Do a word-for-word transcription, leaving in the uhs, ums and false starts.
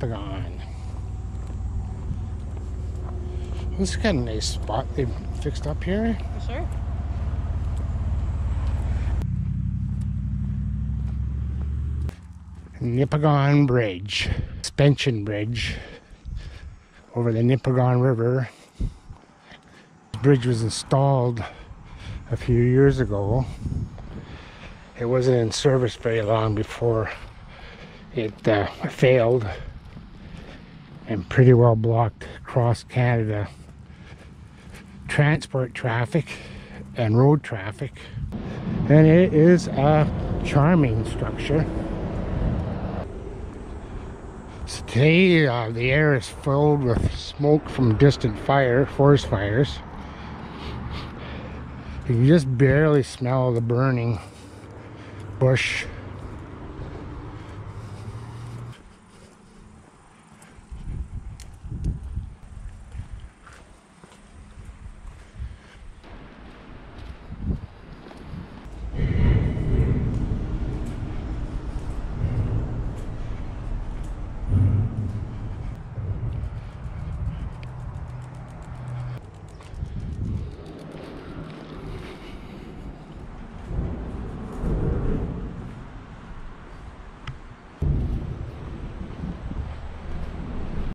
Nipigon. This is kind of a nice spot they fixed up here. Sure. Nipigon Bridge, suspension bridge over the Nipigon River. The bridge was installed a few years ago. It wasn't in service very long before it uh, failed and pretty well blocked across Canada transport traffic and road traffic. And it is a charming structure. So today uh, the air is filled with smoke from distant fire, forest fires. You can just barely smell the burning bush.